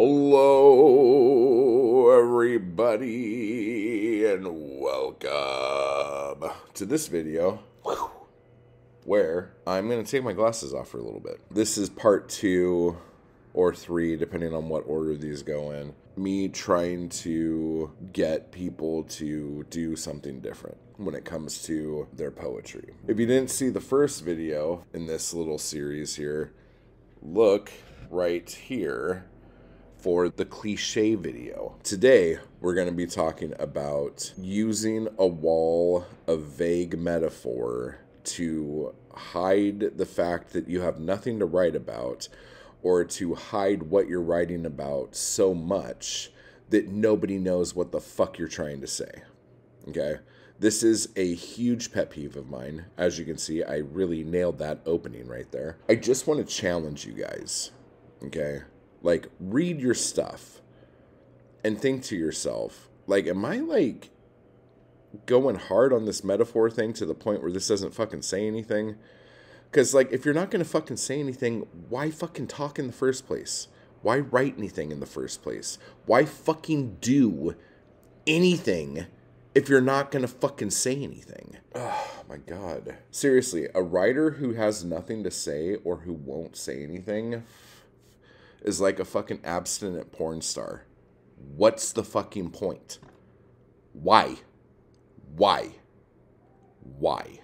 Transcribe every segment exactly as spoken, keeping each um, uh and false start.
Hello, everybody, and welcome to this video where I'm going to take my glasses off for a little bit. This is part two or three, depending on what order these go in. Me trying to get people to do something different when it comes to their poetry. If you didn't see the first video in this little series here, look right here for the cliche video. Today, we're gonna be talking about using a wall of vague metaphor to hide the fact that you have nothing to write about, or to hide what you're writing about so much that nobody knows what the fuck you're trying to say, okay? This is a huge pet peeve of mine. As you can see, I really nailed that opening right there. I just wanna challenge you guys, okay? Like, read your stuff and think to yourself, like, am I, like, going hard on this metaphor thing to the point where this doesn't fucking say anything? Because, like, if you're not going to fucking say anything, why fucking talk in the first place? Why write anything in the first place? Why fucking do anything if you're not going to fucking say anything? Oh, my God. Seriously, a writer who has nothing to say or who won't say anything is like a fucking abstinent porn star. What's the fucking point? Why? Why? Why?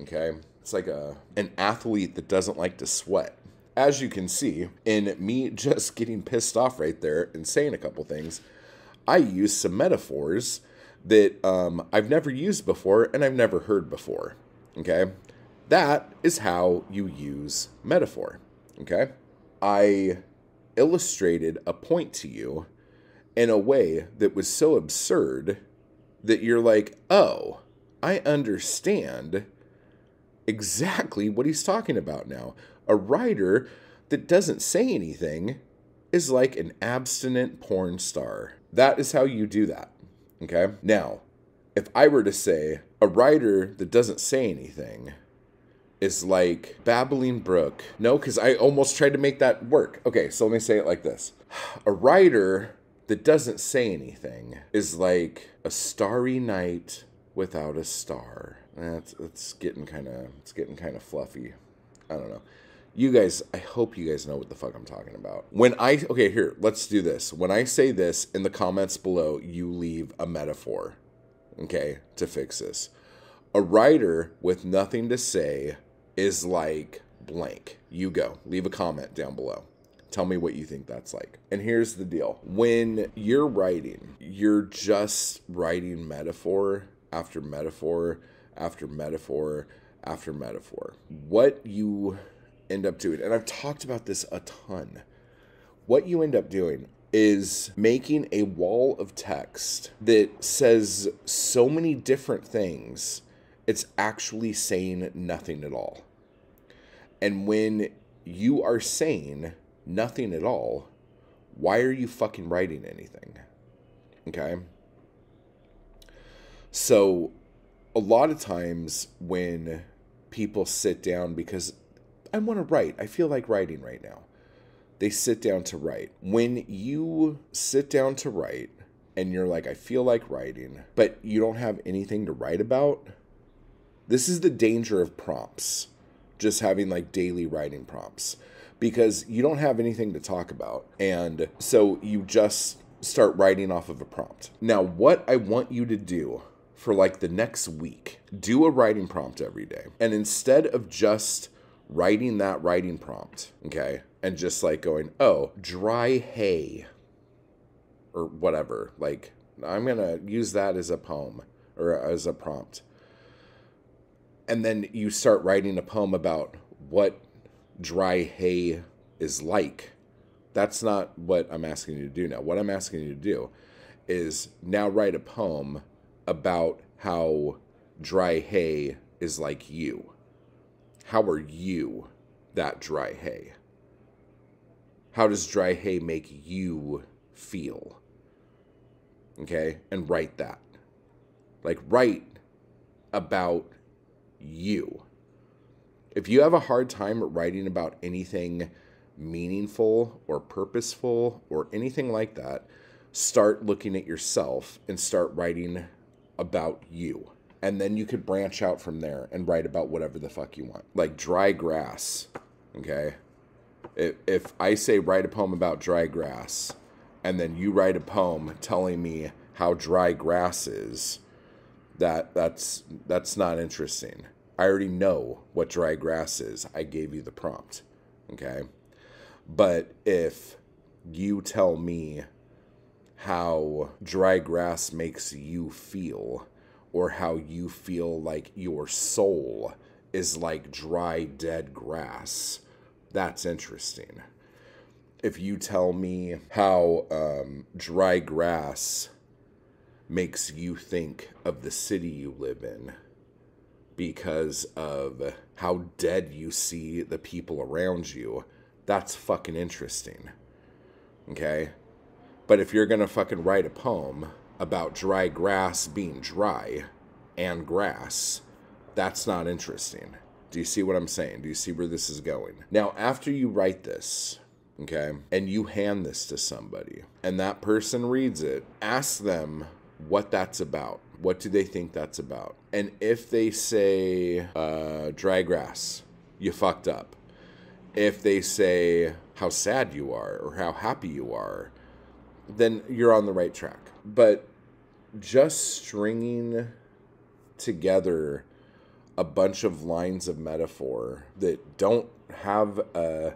Okay? It's like a an athlete that doesn't like to sweat. As you can see, in me just getting pissed off right there and saying a couple things, I used some metaphors that um, I've never used before and I've never heard before. Okay? That is how you use metaphor. Okay? I illustrated a point to you in a way that was so absurd that you're like, oh, I understand exactly what he's talking about now. A writer that doesn't say anything is like an abstinent porn star. That is how you do that, okay? Now, if I were to say a writer that doesn't say anything is like Babbling Brook. No, because I almost tried to make that work. Okay, so let me say it like this. A writer that doesn't say anything is like a starry night without a star. That's it's getting kind of it's getting kind of fluffy. I don't know. You guys, I hope you guys know what the fuck I'm talking about. When I okay, here, let's do this. When I say this in the comments below, you leave a metaphor, okay, to fix this. A writer with nothing to say is like blank. You go. Leave a comment down below. Tell me what you think that's like. And here's the deal. When you're writing, you're just writing metaphor after metaphor after metaphor after metaphor. What you end up doing, and I've talked about this a ton, what you end up doing is making a wall of text that says so many different things, it's actually saying nothing at all. And when you are saying nothing at all, why are you fucking writing anything? Okay? So, a lot of times when people sit down because I want to write, I feel like writing right now, they sit down to write. When you sit down to write and you're like, I feel like writing, but you don't have anything to write about, this is the danger of prompts, just having like daily writing prompts, because you don't have anything to talk about. And so you just start writing off of a prompt. Now, what I want you to do for like the next week, do a writing prompt every day. And instead of just writing that writing prompt, okay, and just like going, oh, dry hay or whatever, like I'm going to use that as a poem or as a prompt. And then you start writing a poem about what dry hay is like. That's not what I'm asking you to do now. What I'm asking you to do is now write a poem about how dry hay is like you. How are you that dry hay? How does dry hay make you feel? Okay? And write that. Like, write about you. If you have a hard time writing about anything meaningful or purposeful or anything like that, start looking at yourself and start writing about you. And then you could branch out from there and write about whatever the fuck you want. Like dry grass, okay? If, if I say write a poem about dry grass, and then you write a poem telling me how dry grass is, that that's that's not interesting. I already know what dry grass is. I gave you the prompt, okay? But if you tell me how dry grass makes you feel, or how you feel like your soul is like dry, dead grass, that's interesting. If you tell me how um, dry grass makes you think of the city you live in because of how dead you see the people around you, that's fucking interesting, okay? But if you're gonna fucking write a poem about dry grass being dry and grass, that's not interesting. Do you see what I'm saying? Do you see where this is going? Now, after you write this, okay, and you hand this to somebody, and that person reads it, ask them what that's about. What do they think that's about? And if they say, uh, dry grass, you fucked up. If they say how sad you are or how happy you are, then you're on the right track. But just stringing together a bunch of lines of metaphor that don't have a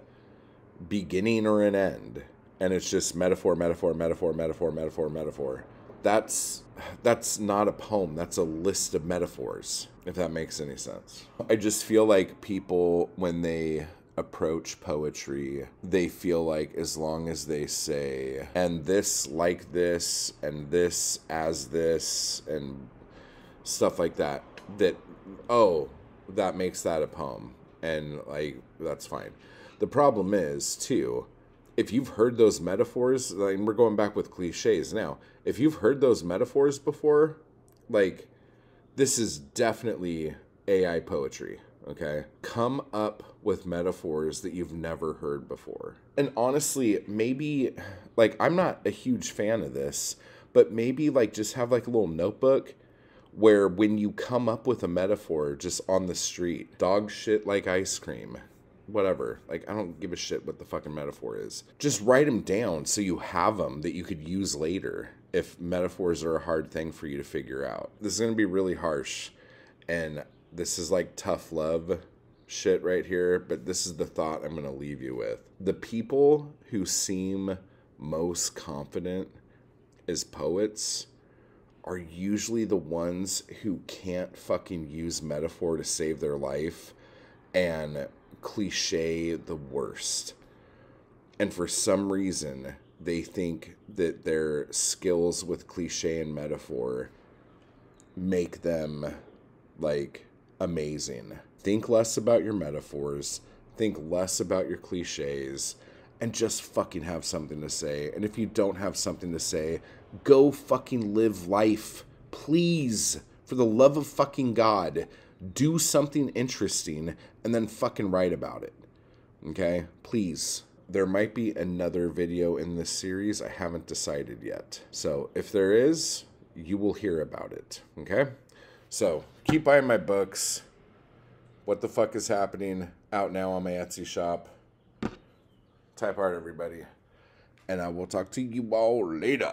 beginning or an end, and it's just metaphor, metaphor, metaphor, metaphor, metaphor, metaphor, that's, that's not a poem. That's a list of metaphors, if that makes any sense. I just feel like people, when they approach poetry, they feel like as long as they say, and this like this, and this as this, and stuff like that, that, oh, that makes that a poem, and like, that's fine. The problem is, too, if you've heard those metaphors, like, we're going back with cliches now, if you've heard those metaphors before, like, this is definitely A I poetry. Okay, come up with metaphors that you've never heard before. And honestly, maybe, like, I'm not a huge fan of this, but maybe, like, just have, like, a little notebook where when you come up with a metaphor just on the street, dog shit like ice cream, whatever. Like, I don't give a shit what the fucking metaphor is. Just write them down so you have them that you could use later if metaphors are a hard thing for you to figure out. This is going to be really harsh, and this is like tough love shit right here, but this is the thought I'm going to leave you with. The people who seem most confident as poets are usually the ones who can't fucking use metaphor to save their life and cliche the worst. And for some reason, they think that their skills with cliche and metaphor make them, like, amazing. Think less about your metaphors, think less about your cliches, and just fucking have something to say. And if you don't have something to say, go fucking live life. Please, for the love of fucking God, do something interesting and then fucking write about it. Okay? Please. There might be another video in this series. I haven't decided yet. So if there is, you will hear about it. Okay? So, keep buying my books. What the Fuck Is Happening, out now on my Etsy shop. Type hard, everybody. And I will talk to you all later.